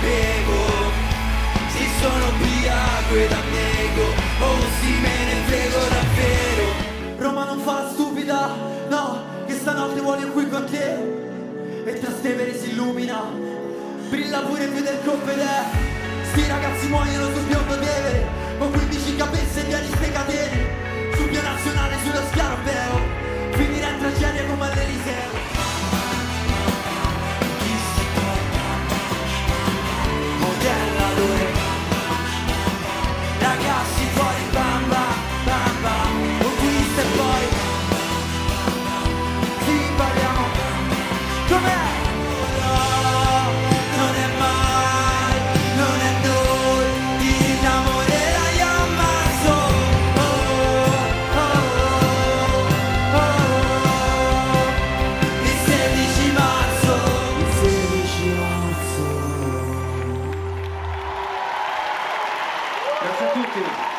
bevo, se sono ubriaco ed annego, sì me ne frego davvero. Roma non fa la stupida, no, che stanotte voglio qui con te. E Trastevere si illumina, brilla pure il veder Confedè. Sti ragazzi muoiono sul biondo Tevere, con 15 capezze via di ste catene, sul via nazionale, sullo scarabeo, finirà in tragedia come all'Eliseo. Ragazzi fuori, bamba, bamba, conquista e poi si parliamo. Com'è? No, non è mai, non è noi, ti innamorerai a marzo. Oh, oh, oh, oh, il 16 marzo, il 16 marzo. Grazie a tutti.